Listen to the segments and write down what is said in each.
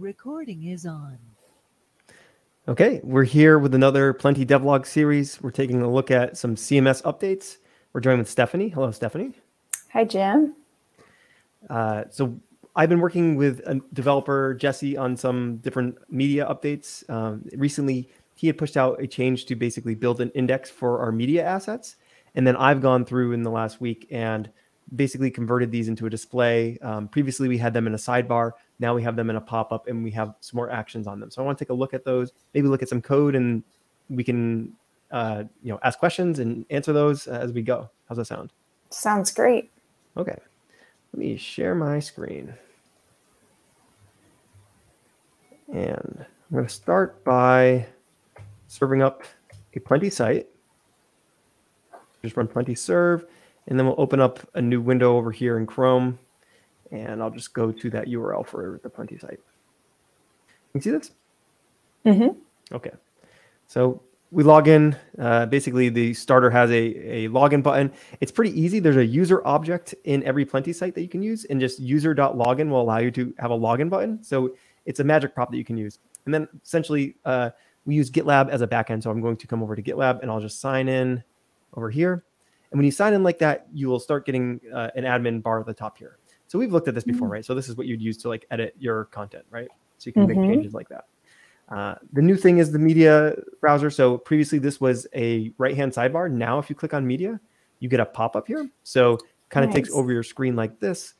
Recording is on. Okay, we're here with another Plenti devlog series. We're taking a look at some CMS updates. We're joined with Stephanie. Hello, Stephanie. Hi, Jim. So I've been working with a developer, Jesse, on some different media updates. Recently, he had pushed out a change to basically build an index for our media assets. And then I've gone through in the last week and basically converted these into a display. Previously, we had them in a sidebar. Now we have them in a pop-up, and we have some more actions on them. So I want to take a look at those, maybe look at some code, and we can ask questions and answer those as we go. How's that sound? Sounds great. Okay. Let me share my screen. And I'm going to start by serving up a Plenti site. Just run Plenti serve. And then we'll open up a new window over here in Chrome. And I'll just go to that URL for the Plenti site. You can see this? Mm-hmm. Okay. So we log in. Basically, the starter has a login button. It's pretty easy. There's a user object in every Plenti site that you can use. And just user.login will allow you to have a login button. So it's a magic prop that you can use. And then essentially, we use GitLab as a backend. So I'm going to come over to GitLab, and I'll just sign in over here. And when you sign in like that, you will start getting an admin bar at the top here. So we've looked at this before, right? So this is what you'd use to like edit your content, right? So you can make changes like that. The new thing is the media browser. So previously this was a right-hand sidebar. Now if you click on media, you get a pop-up here. So kind of takes over your screen like this.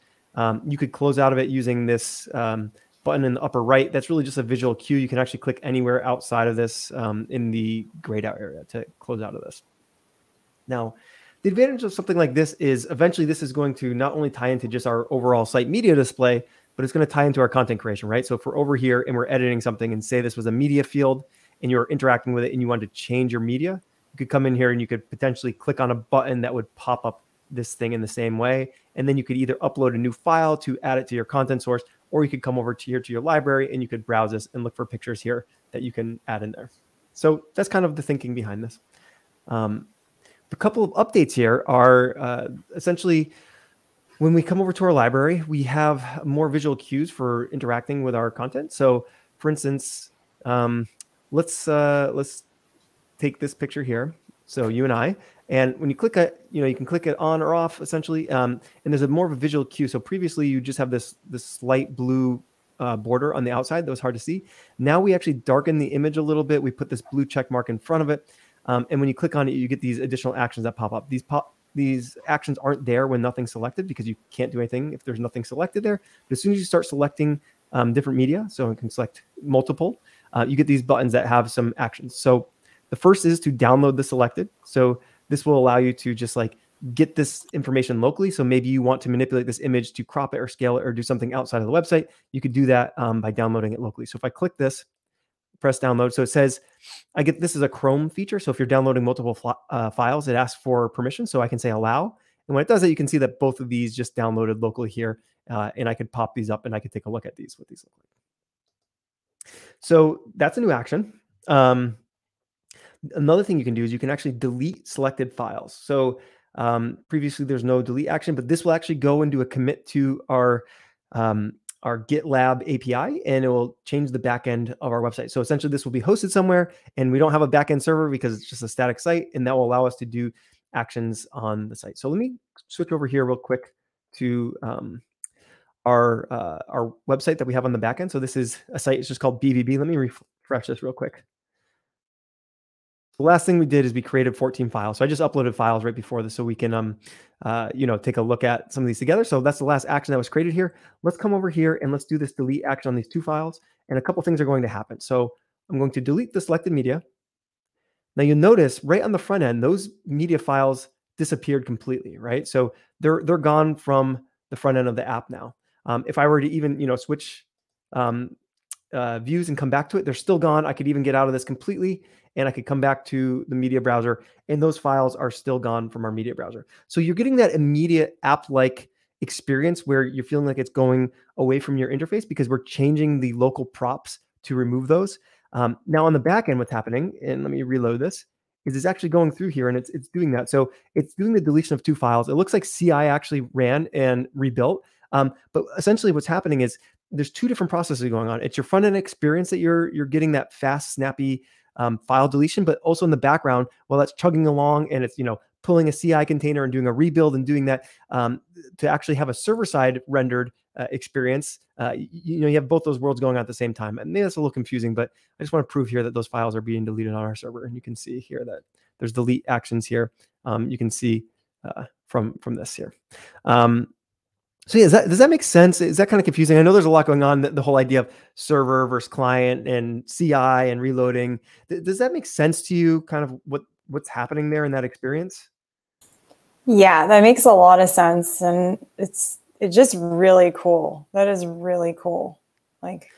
You could close out of it using this button in the upper right. That's really just a visual cue. You can actually click anywhere outside of this in the grayed out area to close out of this. Now, the advantage of something like this is eventually this is going to not only tie into just our overall site media display, but it's going to tie into our content creation, right? So if we're over here and we're editing something and say this was a media field and you're interacting with it and you wanted to change your media, you could come in here and you could potentially click on a button that would pop up this thing in the same way. And then you could either upload a new file to add it to your content source, or you could come over to here to your library and you could browse this and look for pictures here that you can add in there. So that's kind of the thinking behind this. A couple of updates here are essentially when we come over to our library, we have more visual cues for interacting with our content. So for instance, let's take this picture here. So you and I, and when you click it, you can click it on or off essentially. And there's more of a visual cue. So previously you just have this light blue border on the outside that was hard to see. Now we actually darken the image a little bit. We put this blue check mark in front of it. And when you click on it, you get these additional actions that pop up. These actions aren't there when nothing's selected because you can't do anything if there's nothing selected there. But as soon as you start selecting different media, so you can select multiple, you get these buttons that have some actions. So the first is to download the selected. So this will allow you to just like get this information locally. So maybe you want to manipulate this image to crop it or scale it or do something outside of the website. You could do that by downloading it locally. So if I click this, press download. So it says, this is a Chrome feature. So if you're downloading multiple files, it asks for permission. So I can say allow. And when it does that, you can see that both of these just downloaded locally here. And I could pop these up and I could take a look at these, what these look like. So that's a new action. Another thing you can do is you can actually delete selected files. So previously there's no delete action, but this will actually go and do a commit to our GitLab API, and it will change the backend of our website. So essentially this will be hosted somewhere and we don't have a backend server because it's just a static site, and that will allow us to do actions on the site. So let me switch over here real quick to our website that we have on the backend. So this is a site, it's just called BVB. Let me refresh this real quick. The last thing we did is we created 14 files. So I just uploaded files right before this so we can, take a look at some of these together. So that's the last action that was created here. Let's come over here and let's do this delete action on these two files. And a couple things are going to happen. So I'm going to delete the selected media. Now you'll notice right on the front end, those media files disappeared completely, right? So they're gone from the front end of the app now. If I were to even, switch views and come back to it, they're still gone. I could even get out of this completely and I could come back to the media browser and those files are still gone from our media browser. So you're getting that immediate app-like experience where you're feeling like it's going away from your interface because we're changing the local props to remove those. Now on the back end, what's happening, and let me reload this, is it's actually going through here and it's doing that. So it's doing the deletion of two files. It looks like CI actually ran and rebuilt. But essentially what's happening is there's two different processes going on. It's your front end experience that you're getting that fast, snappy file deletion, but also in the background, while that's chugging along and it's, you know, pulling a CI container and doing a rebuild and doing that, to actually have a server side rendered experience. You have both those worlds going on at the same time. And maybe that's a little confusing, but I just want to prove here that those files are being deleted on our server. And you can see here that there's delete actions here. You can see from this here. So yeah, does that make sense? Is that kind of confusing? I know there's a lot going on, the whole idea of server versus client and CI and reloading. Does that make sense to you, kind of what's happening there in that experience? Yeah, that makes a lot of sense. And it's just really cool. That is really cool. Like,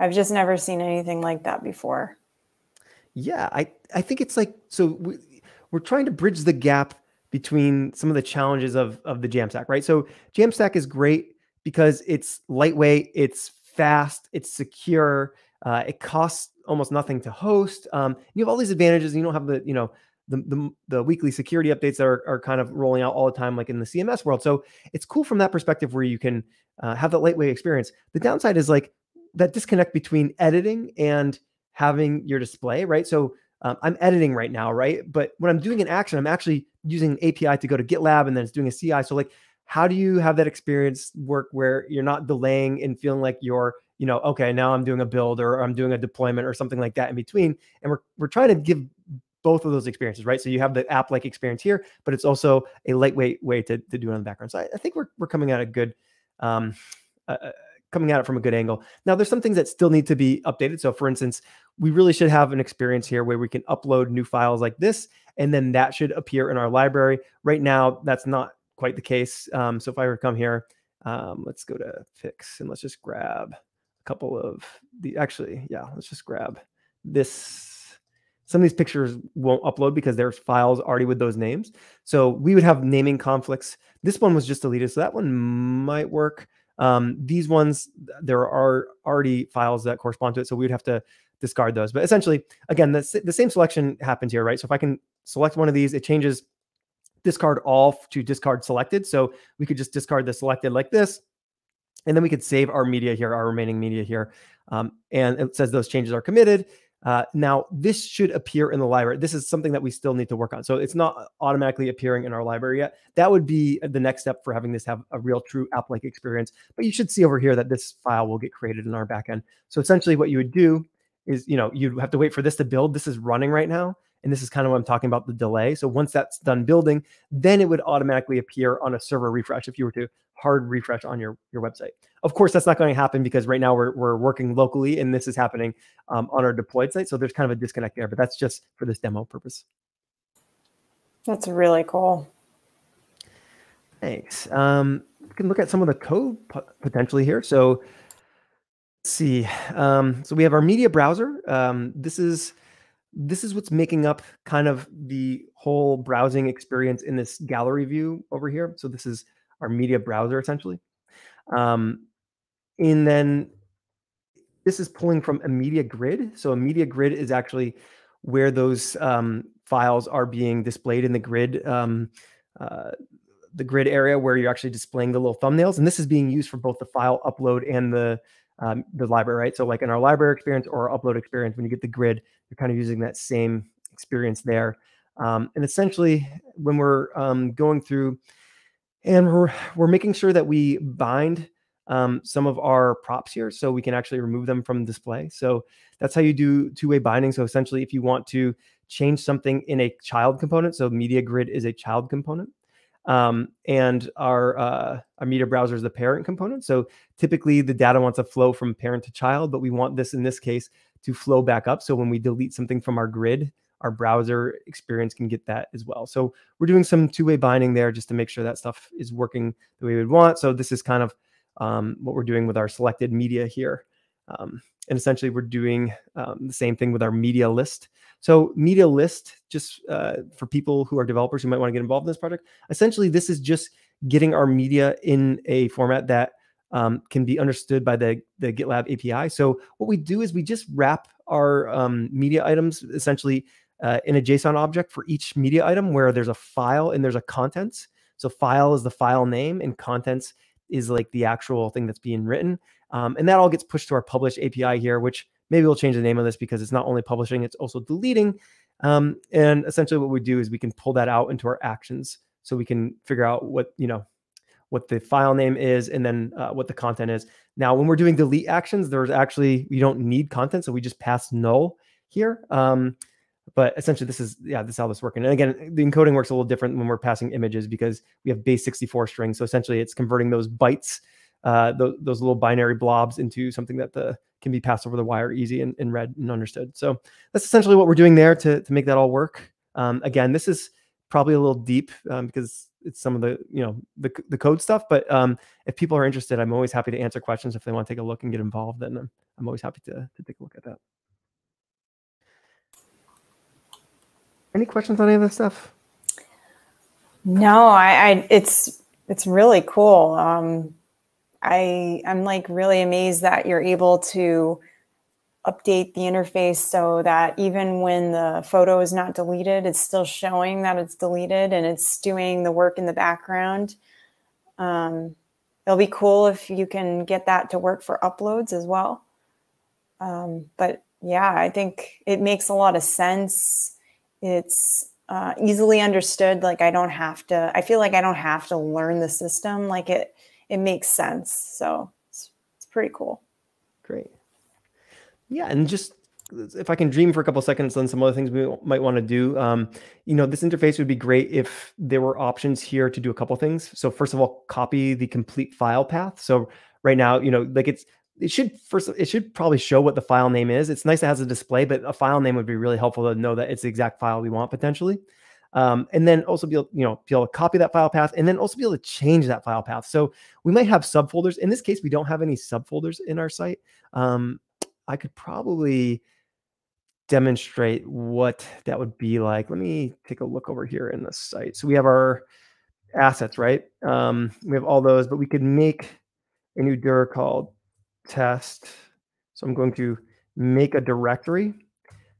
I've just never seen anything like that before. Yeah, I think it's like, so we're trying to bridge the gap between some of the challenges of the Jamstack, right? So Jamstack is great because it's lightweight, it's fast, it's secure, it costs almost nothing to host. You have all these advantages, and you don't have the, you know, the weekly security updates that are kind of rolling out all the time, like in the CMS world. So it's cool from that perspective where you can have that lightweight experience. The downside is like that disconnect between editing and having your display, right? So I'm editing right now, right? But when I'm doing an action, I'm actually using an API to go to GitLab, and then it's doing a CI. So like, how do you have that experience work where you're not delaying and feeling like you're, you know, okay, now I'm doing a build or I'm doing a deployment or something like that in between. And we're trying to give both of those experiences, right? So you have the app-like experience here, but it's also a lightweight way to do it on the background. So I think we're coming at a good, coming at it from a good angle. Now, there's some things that still need to be updated. So for instance, we really should have an experience here where we can upload new files like this, and then that should appear in our library. Right now, that's not quite the case. So if I were to come here, let's go to fix, and let's just grab a couple of the, actually, yeah, let's just grab this. Some of these pictures won't upload because there's files already with those names. So we would have naming conflicts. This one was just deleted, so that one might work. These ones, there are already files that correspond to it, so we would have to discard those. But essentially, again, the same selection happens here, right? So if I can select one of these, it changes discard all to discard selected. So we could just discard the selected like this, and then we could save our media here, our remaining media here. And it says those changes are committed. Now, this should appear in the library. This is something that we still need to work on. So it's not automatically appearing in our library yet. That would be the next step for having this have a real true app-like experience. But you should see over here that this file will get created in our backend. So essentially what you would do is, you know, you'd have to wait for this to build. This is running right now. And this is kind of what I'm talking about, the delay. So once that's done building, then it would automatically appear on a server refresh if you were to hard refresh on your website. Of course, that's not going to happen because right now we're working locally, and this is happening on our deployed site. So there's kind of a disconnect there, but that's just for this demo purpose. That's really cool. Thanks. We can look at some of the code potentially here. So let's see. So we have our media browser. This is what's making up kind of the whole browsing experience in this gallery view over here. So this is our media browser essentially. And then this is pulling from a media grid. So a media grid is actually where those files are being displayed in the grid area where you're actually displaying the little thumbnails. And this is being used for both the file upload and the library, right? So like in our library experience or our upload experience, when you get the grid, you're kind of using that same experience there. And essentially when we're going through and we're making sure that we bind some of our props here so we can actually remove them from display. So that's how you do two-way binding. So essentially if you want to change something in a child component, so media grid is a child component, and our media browser is the parent component. So typically the data wants to flow from parent to child, but we want this in this case to flow back up. So when we delete something from our grid, our browser experience can get that as well. So we're doing some two-way binding there just to make sure that stuff is working the way we would want. So this is kind of what we're doing with our selected media here. And essentially we're doing the same thing with our media list. So media list, just for people who are developers who might want to get involved in this project, essentially this is just getting our media in a format that can be understood by the GitLab API. So what we do is we just wrap our media items essentially in a JSON object for each media item where there's a file and there's a contents. So file is the file name and contents is like the actual thing that's being written. And that all gets pushed to our publish API here, which maybe we'll change the name of this because it's not only publishing, it's also deleting. And essentially what we do is we can pull that out into our actions. So we can figure out what, what the file name is and then what the content is. Now, when we're doing delete actions, there's actually, we don't need content. So we just pass null here. But essentially this is, this is how this is working. And again, the encoding works a little different when we're passing images because we have base 64 strings. So essentially it's converting those bytes, those little binary blobs into something that can be passed over the wire easy and read and understood. So that's essentially what we're doing there to make that all work. Again, this is probably a little deep because it's some of the, the code stuff. But if people are interested, I'm always happy to answer questions. If they want to take a look and get involved, then I'm always happy to take a look at that. Any questions on any of this stuff? No, it's really cool. I'm like really amazed that you're able to update the interface so that even when the photo is not deleted, it's still showing that it's deleted and it's doing the work in the background. It'll be cool if you can get that to work for uploads as well. But yeah, I think it makes a lot of sense. It's easily understood. Like I feel like I don't have to learn the system. Like it makes sense. So it's pretty cool. Great. Yeah, and just if I can dream for a couple of seconds on some other things we might want to do, this interface would be great if there were options here to do a couple of things. So first of all, copy the complete file path. So right now, it should probably show what the file name is. It's nice it has a display, but a file name would be really helpful to know that it's the exact file we want potentially. And then also be able to copy that file path and then also be able to change that file path. So we might have subfolders. In this case, we don't have any subfolders in our site. I could probably demonstrate what that would be like. Let me take a look over here in the site. So we have our assets, right? We have all those, but we could make a new dir called test. So I'm going to make a directory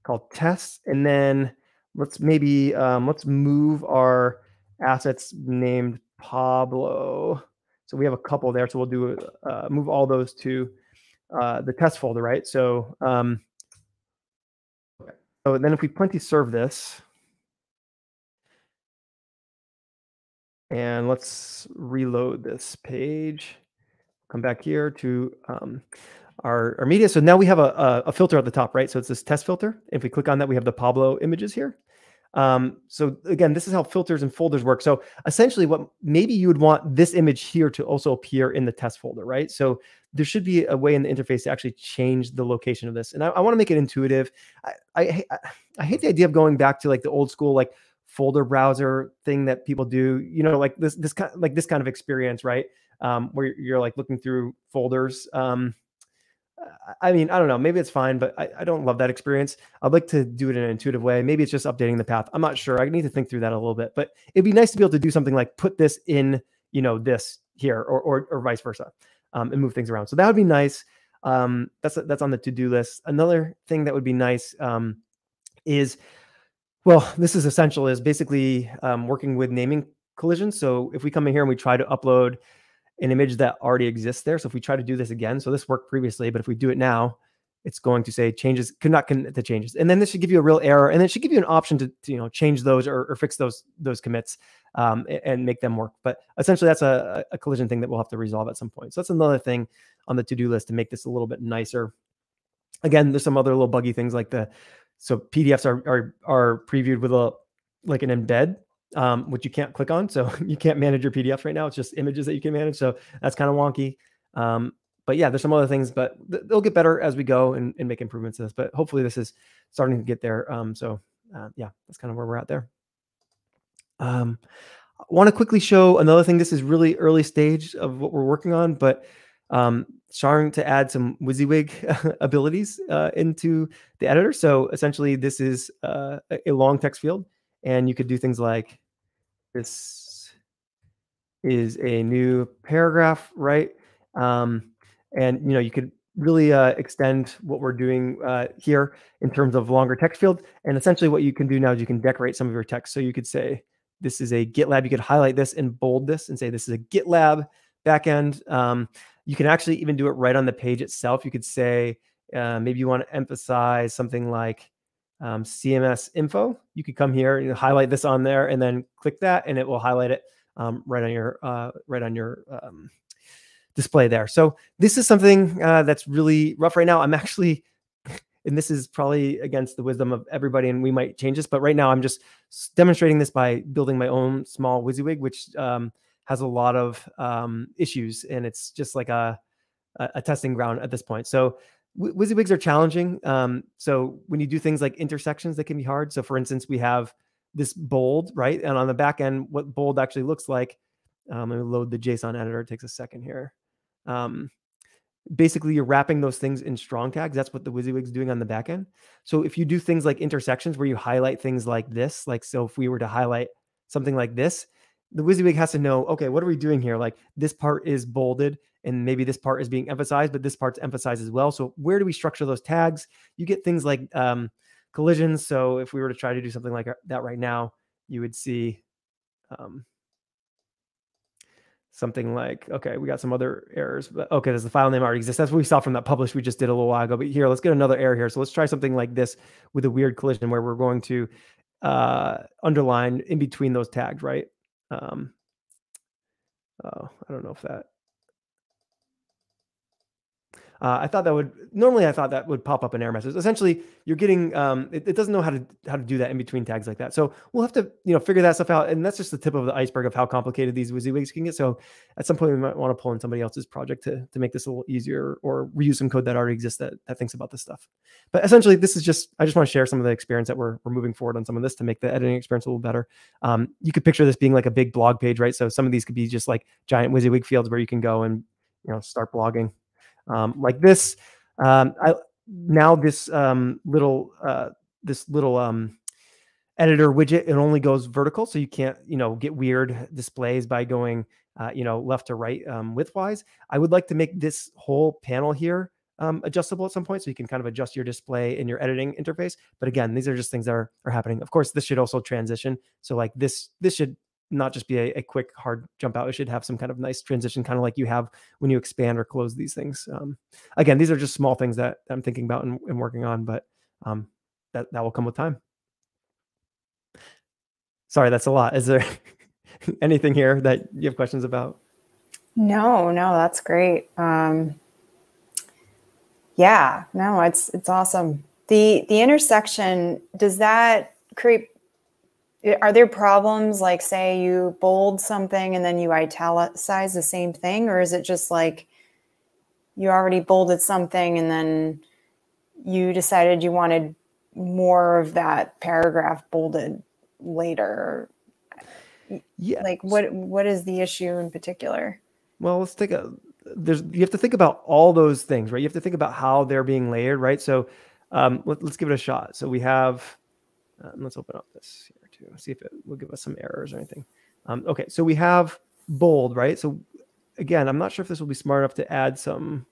called tests. And then let's maybe, let's move our assets named Pablo. So we have a couple there. So we'll do, move all those to the test folder, right? So, so then if we Plenti serve this, and let's reload this page, come back here to our media. So now we have a filter at the top, right? So it's this test filter. If we click on that, we have the Pablo images here. So again, this is how filters and folders work. So essentially what maybe you would want this image here to also appear in the test folder, right? So there should be a way in the interface to actually change the location of this. And I want to make it intuitive. I hate the idea of going back to like the old school, like folder browser thing that people do, like this kind of experience, right? Where you're like looking through folders. I mean, I don't know, maybe it's fine, but I don't love that experience. I'd like to do it in an intuitive way. Maybe it's just updating the path. I'm not sure. I need to think through that a little bit, but it'd be nice to be able to do something like put this in, this here or vice versa, and move things around. So that would be nice. That's on the to-do list. Another thing that would be nice, is, well, this is essential is basically, working with naming collisions. So if we come in here and we try to upload an image that already exists there. So if we try to do this again, so this worked previously, but if we do it now, it's going to say changes could not commit the changes. And then this should give you a real error. And it should give you an option to change those or fix those commits and make them work. But essentially that's a collision thing that we'll have to resolve at some point. So that's another thing on the to-do list to make this a little bit nicer. Again, there's some other little buggy things like so PDFs are previewed with like an embed, which you can't click on. So you can't manage your PDFs right now. It's just images that you can manage. So that's kind of wonky. But yeah, there's some other things, but they'll get better as we go and make improvements to this. But hopefully this is starting to get there. Yeah, that's kind of where we're at there. I want to quickly show another thing. This is really early stage of what we're working on, but starting to add some WYSIWYG abilities into the editor. So essentially this is a long text field. And you could do things like this is a new paragraph, right? And you could really extend what we're doing here in terms of longer text fields. And essentially what you can do now is you can decorate some of your text. So you could say, this is a GitLab. You could highlight this and bold this and say, this is a GitLab backend. You can actually even do it right on the page itself. You could say, maybe you want to emphasize something like CMS info. You could come here and highlight this on there and then click that, and it will highlight it right on your display there. So this is something that's really rough right now. I'm actually, and this is probably against the wisdom of everybody, and we might change this, but right now I'm just demonstrating this by building my own small WYSIWYG, which has a lot of issues, and it's just like a testing ground at this point. So WYSIWYGs are challenging. So when you do things like intersections, that can be hard. So for instance, we have this bold, right? And on the back end, what bold actually looks like, let me load the JSON editor, it takes a second here. Basically, you're wrapping those things in strong tags. That's what the WYSIWYG is doing on the back end. So if you do things like intersections where you highlight things like this, like, so if we were to highlight something like this, the WYSIWYG has to know, okay, what are we doing here? Like, this part is bolded and maybe this part is being emphasized, but this part's emphasized as well. So where do we structure those tags? You get things like collisions. So if we were to try to do something like that right now, you would see something like, okay, we got some other errors, but okay, does the file name already exist? That's what we saw from that publish we just did a little while ago, but here, let's get another error here. So let's try something like this with a weird collision where we're going to underline in between those tags, right? I don't know if that, I thought that would, normally I thought that would pop up an error message. Essentially you're getting, it doesn't know how to do that in between tags like that. So we'll have to, figure that stuff out. And that's just the tip of the iceberg of how complicated these WYSIWYGs can get. So at some point we might want to pull in somebody else's project to make this a little easier, or reuse some code that already exists that thinks about this stuff. But essentially this is just, I just want to share some of the experience that we're moving forward on some of this to make the editing experience a little better. You could picture this being like a big blog page, right? So some of these could be just like giant WYSIWYG fields where you can go and, start blogging. Like this, this little editor widget, it only goes vertical. So you can't, get weird displays by going, left to right, widthwise. I would like to make this whole panel here, adjustable at some point. So you can kind of adjust your display in your editing interface. But again, these are just things that are happening. Of course, this should also transition. So like this should not just be a quick hard jump out. It should have some kind of nice transition, kind of like you have when you expand or close these things. Again, these are just small things that I'm thinking about and working on, but that will come with time. Sorry, that's a lot. Is there anything here that you have questions about? No, that's great. Yeah, no, it's awesome. The intersection, does that create, are there problems, like say you bold something and then you italicize the same thing, or is it just like you already bolded something and then you decided you wanted more of that paragraph bolded later? Yeah. Like what is the issue in particular? Well, let's take you have to think about all those things, right? You have to think about how they're being layered, right? So let's give it a shot. So we have, let's open up this here too, see if it will give us some errors or anything. Okay, so we have bold, right? So again, I'm not sure if this will be smart enough to add some.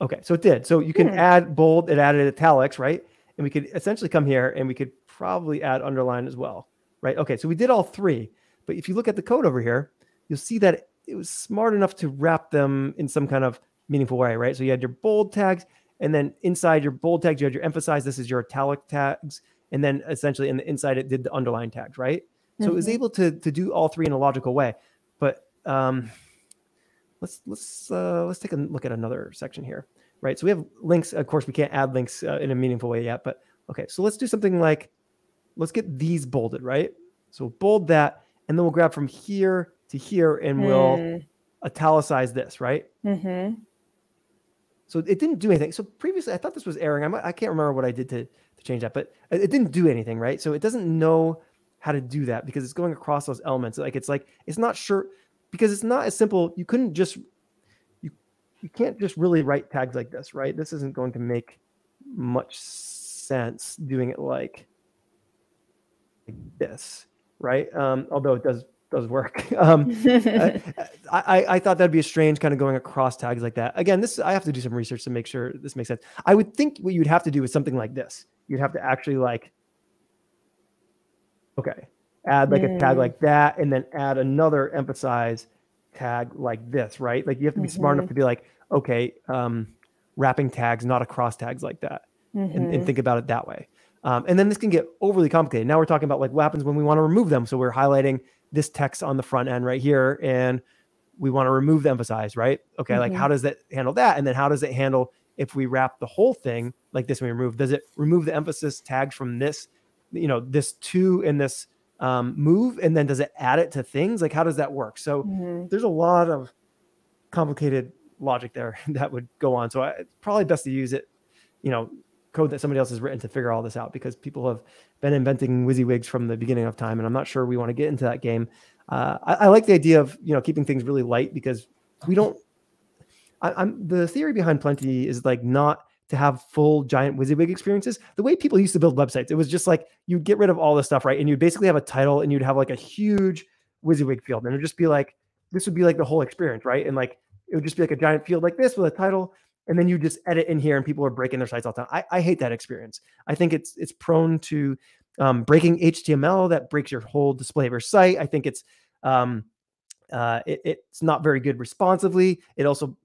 Okay, so it did. So you can add bold, it added italics, right? And we could essentially come here and we could probably add underline as well, right? Okay, so we did all three. But if you look at the code over here, you'll see that it was smart enough to wrap them in some kind of meaningful way, right? So you had your bold tags, and then inside your bold tags, you had your emphasize. This is your italic tags. And then essentially in the inside, it did the underline tags, right? Mm-hmm. So it was able to do all three in a logical way. But let's take a look at another section here, right? So we have links. Of course, we can't add links in a meaningful way yet. But okay, so let's do something like, let's get these bolded, right? So bold that, and then we'll grab from here to here, and we'll italicize this, right? Mm-hmm. So it didn't do anything. So previously, I thought this was erroring. I can't remember what I did to change that, but it didn't do anything, right? So it doesn't know how to do that because it's going across those elements. Like it's not sure because it's not as simple. You couldn't just you can't just really write tags like this, right? This isn't going to make much sense doing it like this, right? Although it does work. I thought that'd be a strange kind of going across tags like that. Again, I have to do some research to make sure this makes sense. I would think what you'd have to do is something like this. You'd have to actually add a tag like that, and then add another emphasize tag like this, right? Like you have to be smart enough to be like, okay, wrapping tags, not across tags like that, and think about it that way. And then this can get overly complicated. Now we're talking about like what happens when we want to remove them. So we're highlighting this text on the front end right here, and we want to remove the emphasize, right? Okay, like how does that handle that? And then how does it handle if we wrap the whole thing like this and we remove? Does it remove the emphasis tag from this, you know, this to and this move? And then does it add it to things? Like how does that work? So there's a lot of complicated logic there that would go on. So it's probably best to use it, you know, code that somebody else has written to figure all this out, because people have been inventing WYSIWYGs from the beginning of time. And I'm not sure we want to get into that game. I like the idea of, you know, keeping things really light, because we don't, the theory behind Plenti is like not to have full giant WYSIWYG experiences. The way people used to build websites, it was just like, you'd get rid of all this stuff, right? And you'd basically have a title and you'd have like a huge WYSIWYG field. And it'd just be like, this would be like the whole experience, right? And like, it would just be like a giant field like this with a title. And then you just edit in here and people are breaking their sites all the time. I hate that experience. I think it's prone to breaking HTML that breaks your whole display of your site. I think it's not very good responsively. It also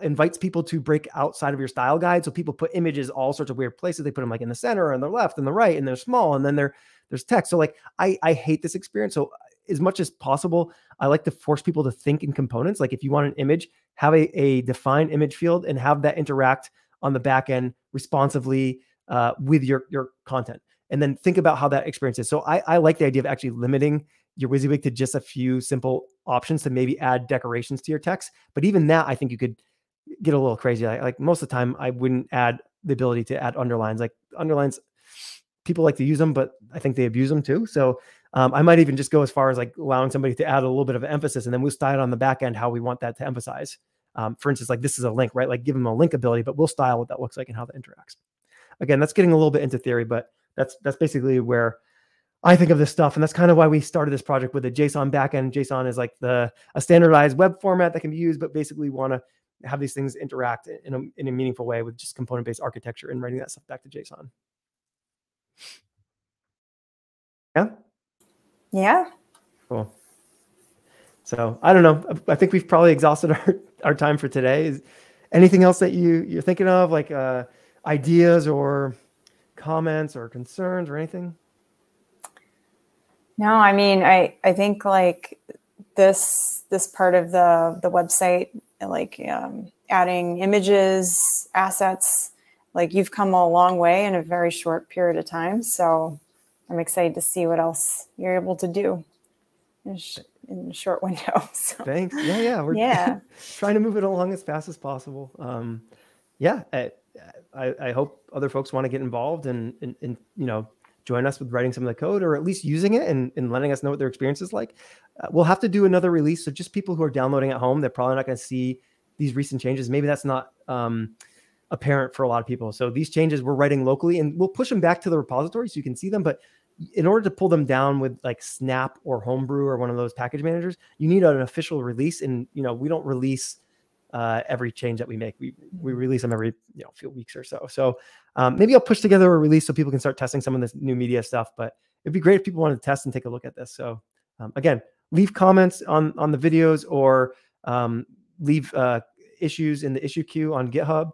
invites people to break outside of your style guide. So people put images all sorts of weird places. They put them like in the center and the left and the right, and they're small. And then there's text. So like, I hate this experience. So as much as possible, I like to force people to think in components. Like if you want an image, have a defined image field and have that interact on the back end responsively with your content. And then think about how that experience is. So I like the idea of actually limiting your WYSIWYG to just a few simple options to maybe add decorations to your text. But even that, I think you could get a little crazy. Like most of the time, I wouldn't add the ability to add underlines. Like underlines, people like to use them, but I think they abuse them too. So I might even just go as far as like allowing somebody to add a little bit of emphasis, and then we'll style it on the back end how we want that to emphasize. For instance, like this is a link, right? Like give them a link ability, but we'll style what that looks like and how that interacts. Again, that's getting a little bit into theory, but that's basically where I think of this stuff. And that's kind of why we started this project with a JSON backend. JSON is like a standardized web format that can be used, but basically want to have these things interact in a meaningful way with just component-based architecture and writing that stuff back to JSON. Yeah? Yeah. Cool. So I don't know. I think we've probably exhausted our time for today. Is anything else that you're thinking of, like ideas or comments or concerns or anything? No, I mean, I think like this part of the website, like adding images, assets, like you've come a long way in a very short period of time. So I'm excited to see what else you're able to do in a short window. So. Thanks. Yeah. We're trying to move it along as fast as possible. I hope other folks want to get involved and you know, join us with writing some of the code, or at least using it and letting us know what their experience is like. We'll have to do another release. So just people who are downloading at home, they're probably not going to see these recent changes. Maybe that's not apparent for a lot of people. So these changes we're writing locally, and we'll push them back to the repository so you can see them. But in order to pull them down with like Snap or Homebrew or one of those package managers, you need an official release. And you know, we don't release every change that we make. We release them every, you know, few weeks or so. So maybe I'll push together a release so people can start testing some of this new media stuff, but it'd be great if people wanted to test and take a look at this. So again, leave comments on the videos, or leave issues in the issue queue on GitHub,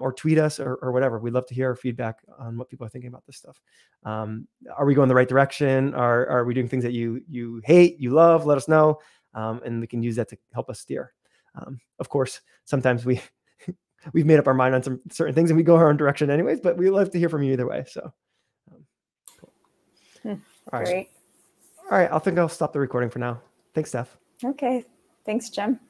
or tweet us or whatever. We'd love to hear our feedback on what people are thinking about this stuff. Are we going the right direction? Are we doing things that you hate, you love? Let us know. And we can use that to help us steer. Of course, sometimes we've made up our mind on some certain things and we go our own direction anyways, but we love to hear from you either way. So, cool. All right. Great. All right. I think I'll stop the recording for now. Thanks, Steph. Okay. Thanks, Jim.